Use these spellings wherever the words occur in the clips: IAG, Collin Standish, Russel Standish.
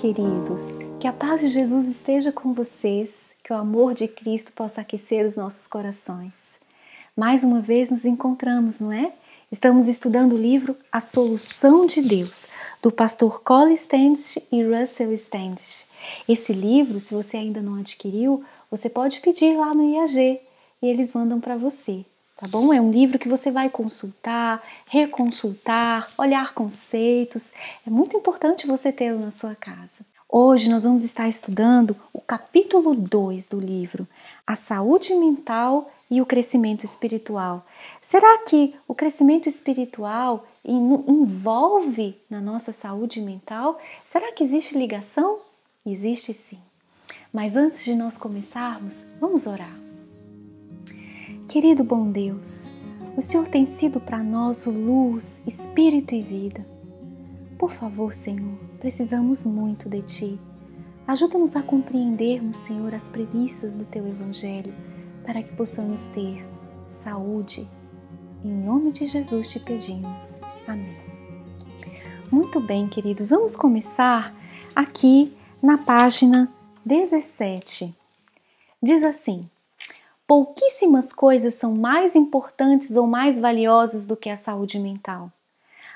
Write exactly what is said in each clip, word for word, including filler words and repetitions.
queridos, que a paz de Jesus esteja com vocês, que o amor de Cristo possa aquecer os nossos corações. Mais uma vez nos encontramos, não é? Estamos estudando o livro A Solução de Deus, do pastor Collin Standish e Russel Standish. Esse livro, se você ainda não adquiriu, você pode pedir lá no I A G e eles mandam para você, tá bom? É um livro que você vai consultar, reconsultar, olhar conceitos. É muito importante você tê-lo na sua casa. Hoje nós vamos estar estudando o capítulo dois do livro, A Saúde Mental e o Crescimento Espiritual. Será que o crescimento espiritual envolve na nossa saúde mental? Será que existe ligação? Existe sim. Mas antes de nós começarmos, vamos orar. Querido bom Deus, o Senhor tem sido para nós luz, espírito e vida. Por favor, Senhor, precisamos muito de Ti. Ajuda-nos a compreendermos, Senhor, as premissas do Teu Evangelho, para que possamos ter saúde. Em nome de Jesus te pedimos. Amém. Muito bem, queridos, vamos começar aqui na página dezessete. Diz assim: pouquíssimas coisas são mais importantes ou mais valiosas do que a saúde mental.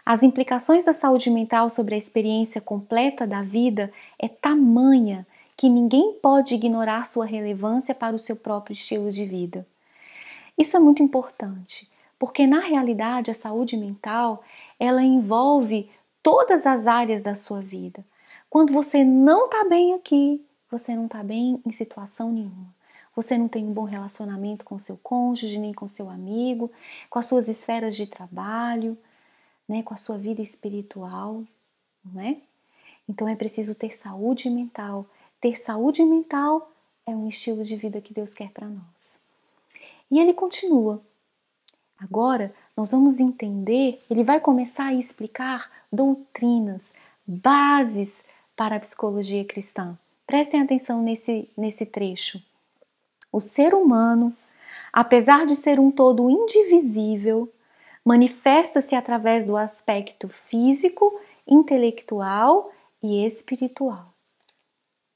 As implicações da saúde mental sobre a experiência completa da vida é tamanha que ninguém pode ignorar sua relevância para o seu próprio estilo de vida. Isso é muito importante, porque na realidade a saúde mental, ela envolve todas as áreas da sua vida. Quando você não está bem aqui, você não está bem em situação nenhuma. Você não tem um bom relacionamento com seu cônjuge, nem com seu amigo, com as suas esferas de trabalho, né, com a sua vida espiritual, não é? Então é preciso ter saúde mental. Ter saúde mental é um estilo de vida que Deus quer para nós. E ele continua. Agora nós vamos entender, ele vai começar a explicar doutrinas, bases para a psicologia cristã. Prestem atenção nesse, nesse trecho. O ser humano, apesar de ser um todo indivisível, manifesta-se através do aspecto físico, intelectual e espiritual.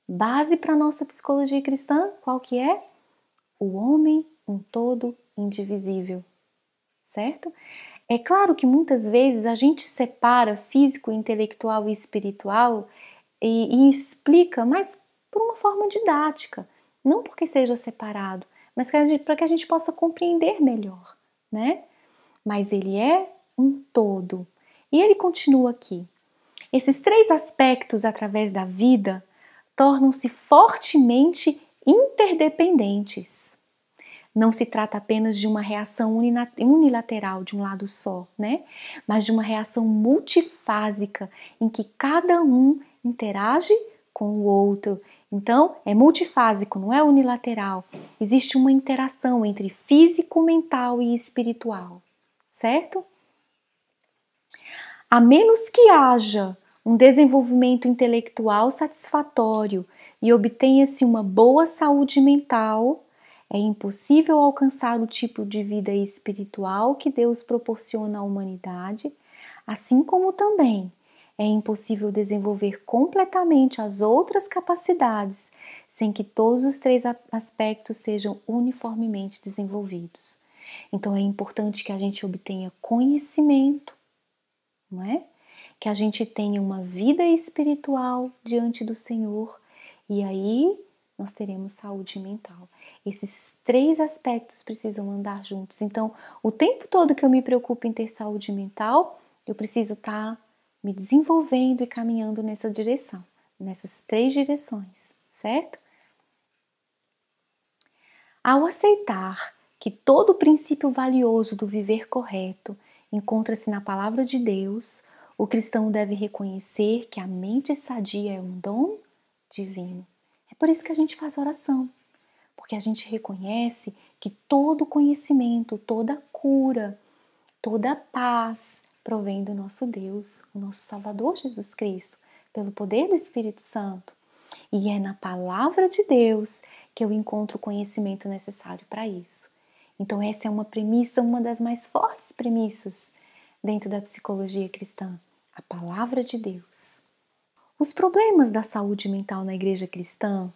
Base para a nossa psicologia cristã, qual que é? O homem, um todo indivisível, certo? É claro que muitas vezes a gente separa físico, intelectual e espiritual e, e explica, mas por uma forma didática. Não porque seja separado, mas para que a gente possa compreender melhor, né? Mas ele é um todo. E ele continua aqui. Esses três aspectos através da vida tornam-se fortemente interdependentes. Não se trata apenas de uma reação unilateral de um lado só, né? Mas de uma reação multifásica em que cada um interage com o outro. Então, é multifásico, não é unilateral. Existe uma interação entre físico, mental e espiritual, certo? A menos que haja um desenvolvimento intelectual satisfatório e obtenha-se uma boa saúde mental, é impossível alcançar o tipo de vida espiritual que Deus proporciona à humanidade, assim como também é impossível desenvolver completamente as outras capacidades sem que todos os três aspectos sejam uniformemente desenvolvidos. Então é importante que a gente obtenha conhecimento, não é? Que a gente tenha uma vida espiritual diante do Senhor e aí nós teremos saúde mental. Esses três aspectos precisam andar juntos. Então, o tempo todo que eu me preocupo em ter saúde mental, eu preciso estar me desenvolvendo e caminhando nessa direção, nessas três direções, certo? Ao aceitar que todo o princípio valioso do viver correto encontra-se na palavra de Deus, o cristão deve reconhecer que a mente sadia é um dom divino. É por isso que a gente faz oração, porque a gente reconhece que todo conhecimento, toda cura, toda paz, provém do nosso Deus, o nosso Salvador Jesus Cristo, pelo poder do Espírito Santo. E é na palavra de Deus que eu encontro o conhecimento necessário para isso. Então essa é uma premissa, uma das mais fortes premissas dentro da psicologia cristã, a palavra de Deus. O Os problemas da saúde mental na igreja cristã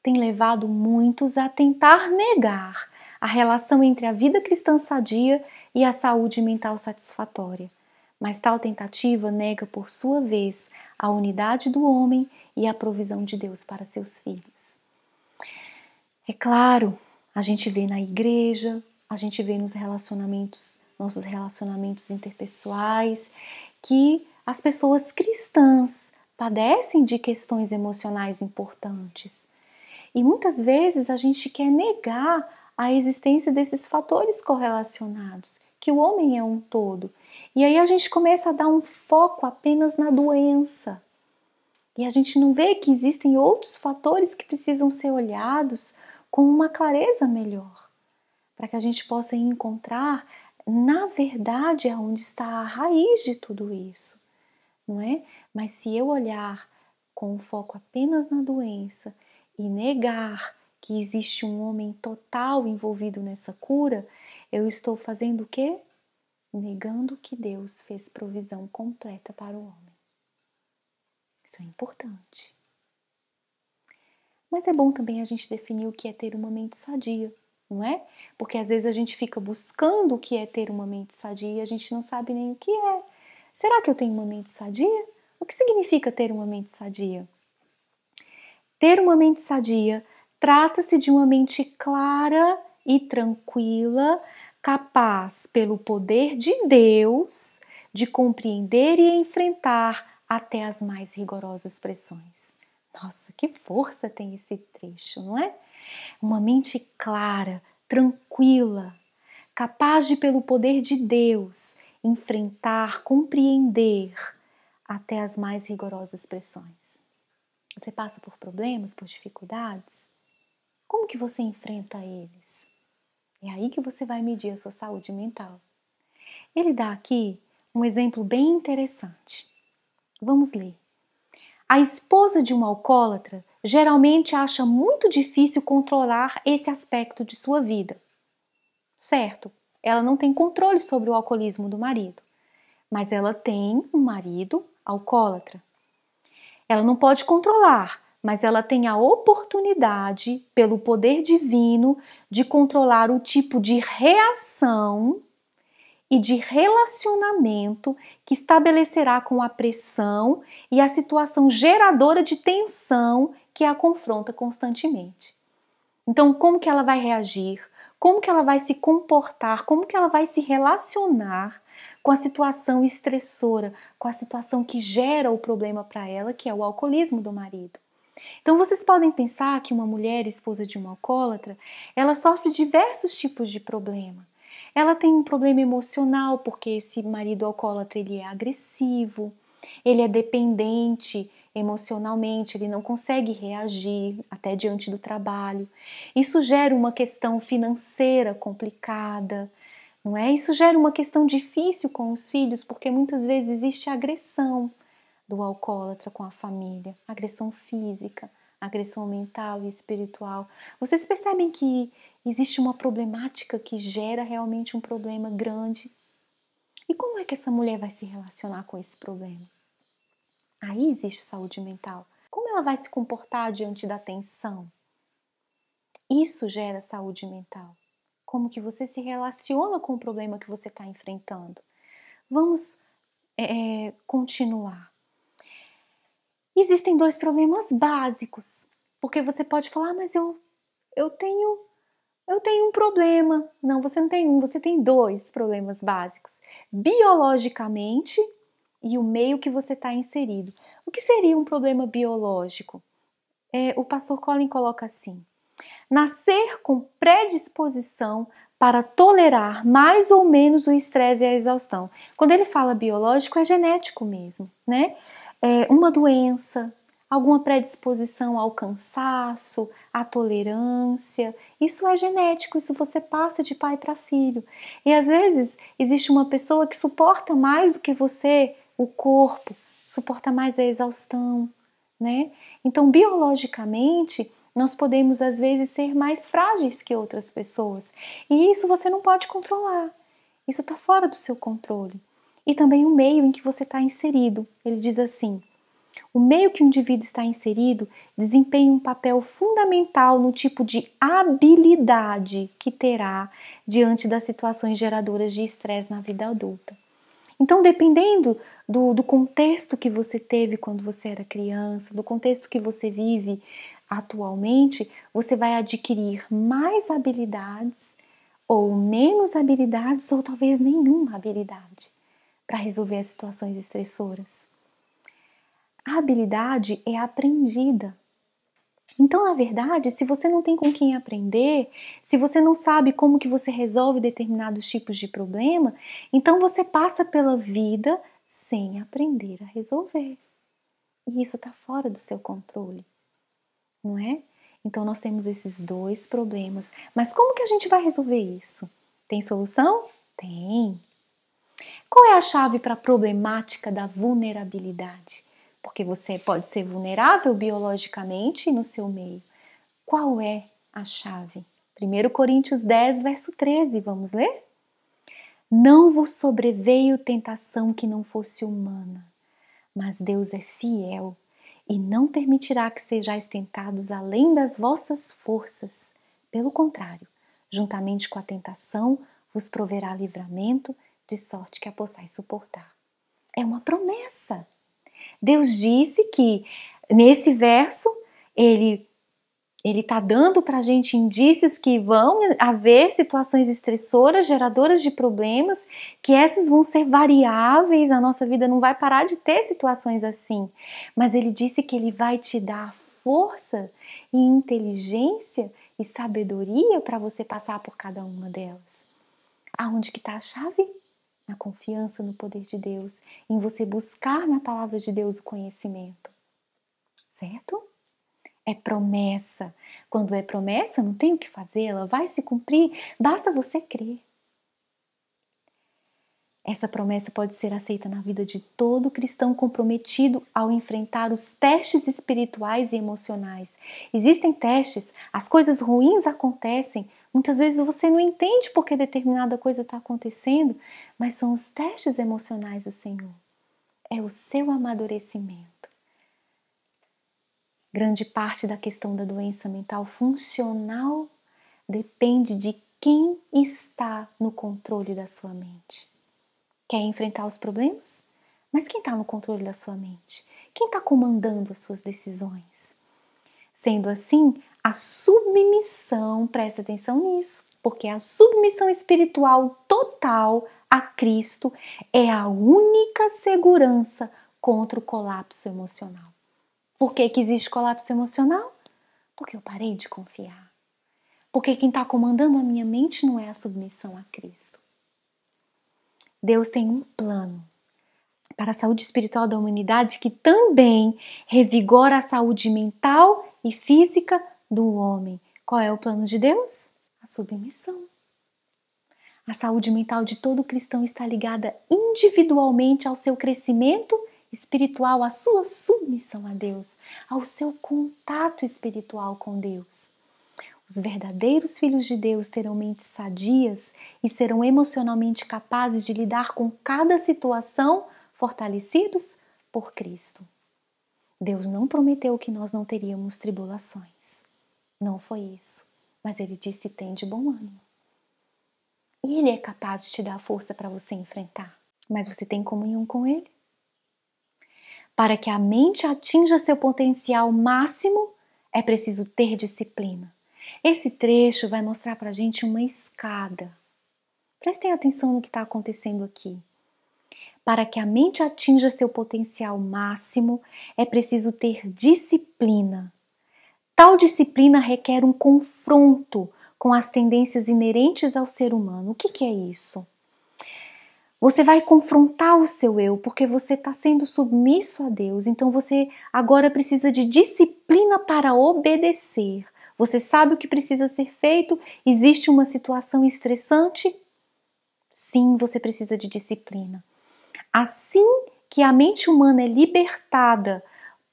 têm levado muitos a tentar negar a relação entre a vida cristã sadia e a saúde mental satisfatória. Mas tal tentativa nega, por sua vez, a unidade do homem e a provisão de Deus para seus filhos. É claro, a gente vê na igreja, a gente vê nos relacionamentos, nossos relacionamentos interpessoais, que as pessoas cristãs padecem de questões emocionais importantes. E muitas vezes a gente quer negar a existência desses fatores correlacionados, que o homem é um todo. E aí a gente começa a dar um foco apenas na doença. E a gente não vê que existem outros fatores que precisam ser olhados com uma clareza melhor, para que a gente possa encontrar, na verdade, onde está a raiz de tudo isso, não é? Mas se eu olhar com um foco apenas na doença e negar que existe um homem total envolvido nessa cura, eu estou fazendo o quê? Negando que Deus fez provisão completa para o homem. Isso é importante. Mas é bom também a gente definir o que é ter uma mente sadia, não é? Porque às vezes a gente fica buscando o que é ter uma mente sadia e a gente não sabe nem o que é. Será que eu tenho uma mente sadia? O que significa ter uma mente sadia? Ter uma mente sadia trata-se de uma mente clara e tranquila, capaz, pelo poder de Deus, de compreender e enfrentar até as mais rigorosas pressões. Nossa, que força tem esse trecho, não é? Uma mente clara, tranquila, capaz de, pelo poder de Deus, enfrentar, compreender até as mais rigorosas pressões. Você passa por problemas, por dificuldades? Como que você enfrenta eles? É aí que você vai medir a sua saúde mental. Ele dá aqui um exemplo bem interessante. Vamos ler. A esposa de um alcoólatra geralmente acha muito difícil controlar esse aspecto de sua vida. Certo, ela não tem controle sobre o alcoolismo do marido, mas ela tem um marido alcoólatra. Ela não pode controlar, mas ela tem a oportunidade, pelo poder divino, de controlar o tipo de reação e de relacionamento que estabelecerá com a pressão e a situação geradora de tensão que a confronta constantemente. Então, como que ela vai reagir? Como que ela vai se comportar? Como que ela vai se relacionar com a situação estressora, com a situação que gera o problema para ela, que é o alcoolismo do marido? Então vocês podem pensar que uma mulher, esposa de um alcoólatra, ela sofre diversos tipos de problema. Ela tem um problema emocional porque esse marido alcoólatra ele é agressivo, ele é dependente emocionalmente, ele não consegue reagir até diante do trabalho. Isso gera uma questão financeira complicada, não é? Isso gera uma questão difícil com os filhos porque muitas vezes existe agressão do alcoólatra com a família, agressão física, agressão mental e espiritual. Vocês percebem que existe uma problemática que gera realmente um problema grande? E como é que essa mulher vai se relacionar com esse problema? Aí existe saúde mental. Como ela vai se comportar diante da tensão? Isso gera saúde mental. Como que você se relaciona com o problema que você está enfrentando? Vamos é, continuar. Existem dois problemas básicos, porque você pode falar, mas eu, eu, tenho, eu tenho um problema. Não, você não tem um, você tem dois problemas básicos, biologicamente e o meio que você está inserido. O que seria um problema biológico? É, o pastor Collin coloca assim, nascer com predisposição para tolerar mais ou menos o estresse e a exaustão. Quando ele fala biológico, é genético mesmo, né? É uma doença, alguma predisposição ao cansaço, à tolerância, isso é genético, isso você passa de pai para filho. E às vezes existe uma pessoa que suporta mais do que você o corpo, suporta mais a exaustão, né? Então, biologicamente, nós podemos às vezes ser mais frágeis que outras pessoas. E isso você não pode controlar, isso está fora do seu controle. E também o meio em que você está inserido. Ele diz assim, O meio que o indivíduo está inserido desempenha um papel fundamental no tipo de habilidade que terá diante das situações geradoras de estresse na vida adulta. Então, dependendo do, do contexto que você teve quando você era criança, do contexto que você vive atualmente, você vai adquirir mais habilidades ou menos habilidades, ou talvez nenhuma habilidade para resolver as situações estressoras. A habilidade é aprendida. Então, na verdade, se você não tem com quem aprender, se você não sabe como que você resolve determinados tipos de problema, então você passa pela vida sem aprender a resolver. E isso está fora do seu controle, não é? Então, nós temos esses dois problemas. Mas como que a gente vai resolver isso? Tem solução? Tem. Qual é a chave para a problemática da vulnerabilidade? Porque você pode ser vulnerável biologicamente no seu meio. Qual é a chave? primeira Coríntios dez, verso treze, vamos ler? Não vos sobreveio tentação que não fosse humana, mas Deus é fiel e não permitirá que sejais tentados além das vossas forças. Pelo contrário, juntamente com a tentação, vos proverá livramento, de sorte que a possais suportar. É uma promessa. Deus disse que nesse verso ele ele está dando para a gente indícios que vão haver situações estressoras, geradoras de problemas, que essas vão ser variáveis, a nossa vida não vai parar de ter situações assim. Mas ele disse que ele vai te dar força e inteligência e sabedoria para você passar por cada uma delas. Aonde que está a chave? Na confiança no poder de Deus, em você buscar na palavra de Deus o conhecimento, certo? É promessa. Quando é promessa, não tem o que fazer, ela vai se cumprir, basta você crer. Essa promessa pode ser aceita na vida de todo cristão comprometido ao enfrentar os testes espirituais e emocionais. Existem testes, as coisas ruins acontecem, muitas vezes você não entende porque determinada coisa está acontecendo, mas são os testes emocionais do Senhor. É o seu amadurecimento. Grande parte da questão da doença mental funcional depende de quem está no controle da sua mente. Quer enfrentar os problemas? Mas quem está no controle da sua mente? Quem está comandando as suas decisões? Sendo assim, a submissão, presta atenção nisso, porque a submissão espiritual total a Cristo é a única segurança contra o colapso emocional. Por que que existe colapso emocional? Porque eu parei de confiar. Porque quem está comandando a minha mente não é a submissão a Cristo. Deus tem um plano para a saúde espiritual da humanidade que também revigora a saúde mental e física do homem. Qual é o plano de Deus? A submissão. A saúde mental de todo cristão está ligada individualmente ao seu crescimento espiritual, à sua submissão a Deus, ao seu contato espiritual com Deus. Os verdadeiros filhos de Deus terão mentes sadias e serão emocionalmente capazes de lidar com cada situação, fortalecidos por Cristo. Deus não prometeu que nós não teríamos tribulações. Não foi isso. Mas ele disse, tem de bom ânimo. E ele é capaz de te dar força para você enfrentar. Mas você tem comunhão com ele? Para que a mente atinja seu potencial máximo, é preciso ter disciplina. Esse trecho vai mostrar para a gente uma escada. Prestem atenção no que está acontecendo aqui. Para que a mente atinja seu potencial máximo, é preciso ter disciplina. Tal disciplina requer um confronto com as tendências inerentes ao ser humano. O que que é isso? Você vai confrontar o seu eu, porque você está sendo submisso a Deus. Então você agora precisa de disciplina para obedecer. Você sabe o que precisa ser feito? Existe uma situação estressante? Sim, você precisa de disciplina. Assim que a mente humana é libertada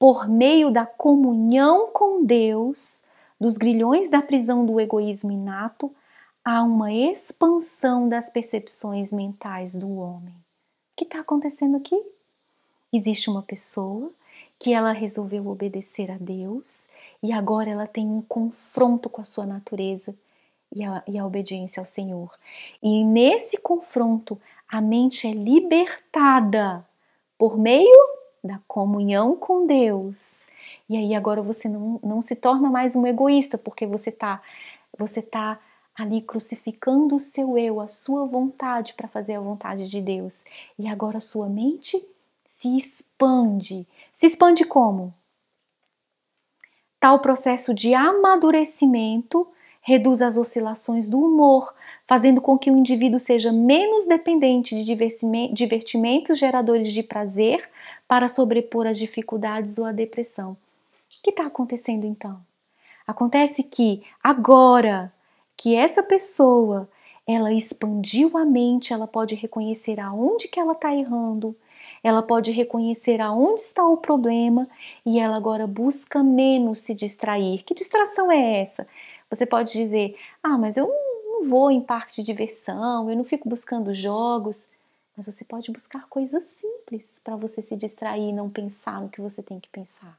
por meio da comunhão com Deus, dos grilhões da prisão do egoísmo inato, há uma expansão das percepções mentais do homem. O que está acontecendo aqui? Existe uma pessoa que ela resolveu obedecer a Deus e agora ela tem um confronto com a sua natureza e a, e a obediência ao Senhor. E nesse confronto, a mente é libertada por meio da comunhão com Deus. E aí agora você não, não se torna mais um egoísta, porque você está você tá ali crucificando o seu eu, a sua vontade para fazer a vontade de Deus. E agora a sua mente se expande. Se expande como? Tal processo de amadurecimento reduz as oscilações do humor, fazendo com que o indivíduo seja menos dependente de divertimentos geradores de prazer para sobrepor as dificuldades ou a depressão. O que está acontecendo então? Acontece que agora que essa pessoa, ela expandiu a mente, ela pode reconhecer aonde que ela está errando, ela pode reconhecer aonde está o problema e ela agora busca menos se distrair. Que distração é essa? Você pode dizer, ah, mas eu não vou em parque de diversão, eu não fico buscando jogos. Mas você pode buscar coisas simples para você se distrair e não pensar no que você tem que pensar.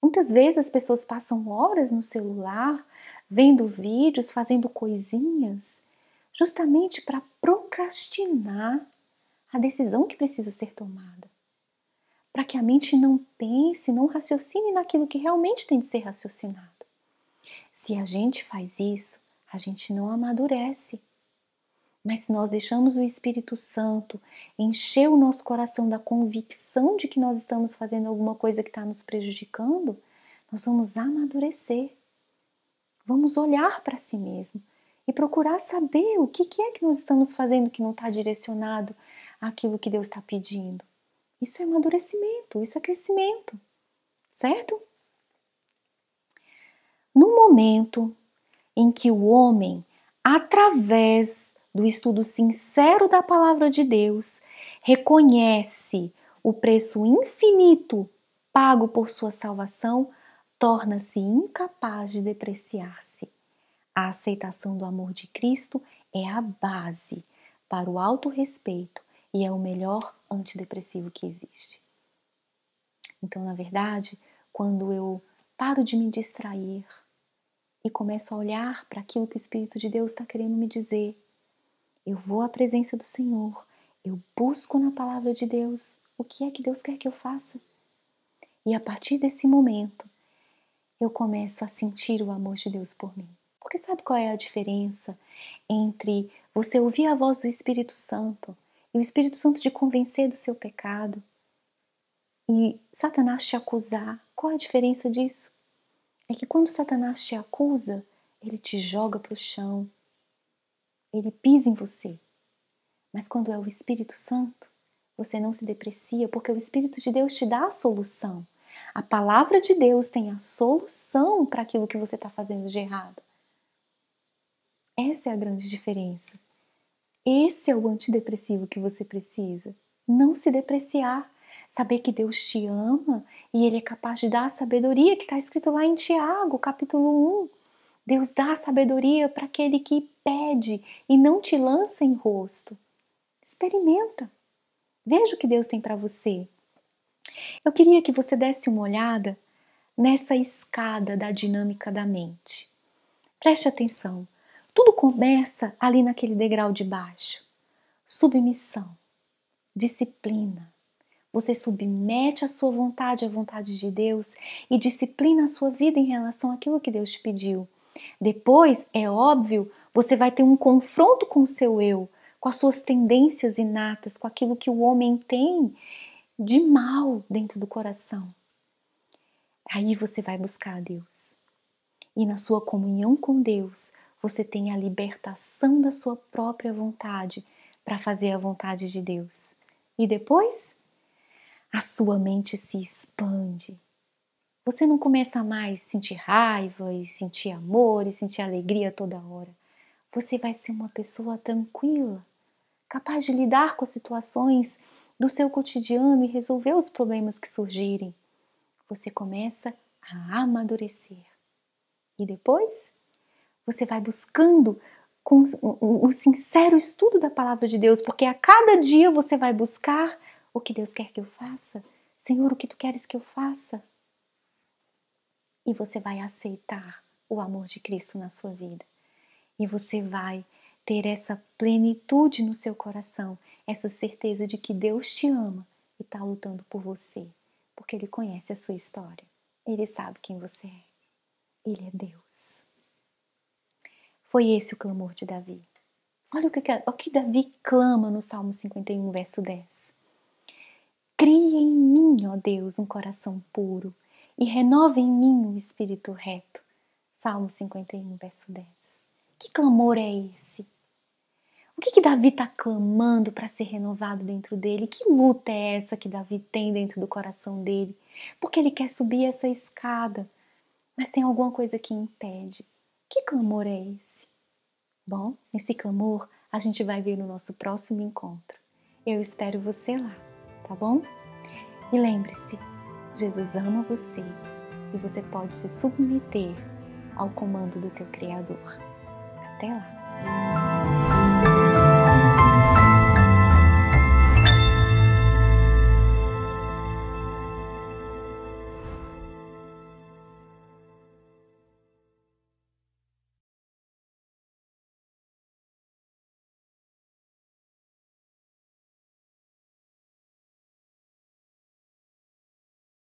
Muitas vezes as pessoas passam horas no celular, vendo vídeos, fazendo coisinhas, justamente para procrastinar a decisão que precisa ser tomada. Para que a mente não pense, não raciocine naquilo que realmente tem de ser raciocinado. Se a gente faz isso, a gente não amadurece. Mas se nós deixamos o Espírito Santo encher o nosso coração da convicção de que nós estamos fazendo alguma coisa que está nos prejudicando, nós vamos amadurecer. Vamos olhar para si mesmo e procurar saber o que é que nós estamos fazendo que não está direcionado àquilo que Deus está pedindo. Isso é amadurecimento, isso é crescimento, certo? No momento em que o homem, através do estudo sincero da palavra de Deus, reconhece o preço infinito pago por sua salvação, torna-se incapaz de depreciar-se. A aceitação do amor de Cristo é a base para o autorrespeito e é o melhor antidepressivo que existe. Então, na verdade, quando eu paro de me distrair, e começo a olhar para aquilo que o Espírito de Deus está querendo me dizer. Eu vou à presença do Senhor. Eu busco na palavra de Deus o que é que Deus quer que eu faça. E a partir desse momento, eu começo a sentir o amor de Deus por mim. Porque sabe qual é a diferença entre você ouvir a voz do Espírito Santo e o Espírito Santo te convencer do seu pecado e Satanás te acusar? Qual é a diferença disso? É que quando Satanás te acusa, ele te joga para o chão, ele pisa em você. Mas quando é o Espírito Santo, você não se deprecia, porque o Espírito de Deus te dá a solução. A palavra de Deus tem a solução para aquilo que você está fazendo de errado. Essa é a grande diferença. Esse é o antidepressivo que você precisa. Não se depreciar. Saber que Deus te ama e Ele é capaz de dar a sabedoria que está escrito lá em Tiago, capítulo um. Deus dá a sabedoria para aquele que pede e não te lança em rosto. Experimenta. Veja o que Deus tem para você. Eu queria que você desse uma olhada nessa escada da dinâmica da mente. Preste atenção. Tudo começa ali naquele degrau de baixo. Submissão, disciplina. Você submete a sua vontade à vontade de Deus e disciplina a sua vida em relação àquilo que Deus te pediu. Depois, é óbvio, você vai ter um confronto com o seu eu, com as suas tendências inatas, com aquilo que o homem tem de mal dentro do coração. Aí você vai buscar a Deus. E na sua comunhão com Deus, você tem a libertação da sua própria vontade para fazer a vontade de Deus. E depois, a sua mente se expande. Você não começa mais a sentir raiva e sentir amor e sentir alegria toda hora. Você vai ser uma pessoa tranquila, capaz de lidar com as situações do seu cotidiano e resolver os problemas que surgirem. Você começa a amadurecer. E depois, você vai buscando com o sincero estudo da palavra de Deus, porque a cada dia você vai buscar o que Deus quer que eu faça, Senhor, o que tu queres que eu faça? E você vai aceitar o amor de Cristo na sua vida. E você vai ter essa plenitude no seu coração, essa certeza de que Deus te ama e está lutando por você, porque Ele conhece a sua história. Ele sabe quem você é. Ele é Deus. Foi esse o clamor de Davi. Olha o que, o que Davi clama no Salmo cinquenta e um, verso dez. Cria em mim, ó Deus, um coração puro e renova em mim um espírito reto. Salmo cinquenta e um, verso dez. Que clamor é esse? O que, que Davi está clamando para ser renovado dentro dele? Que luta é essa que Davi tem dentro do coração dele? Porque ele quer subir essa escada, mas tem alguma coisa que impede. Que clamor é esse? Bom, esse clamor a gente vai ver no nosso próximo encontro. Eu espero você lá, tá bom? E lembre-se, Jesus ama você e você pode se submeter ao comando do teu Criador. Até lá!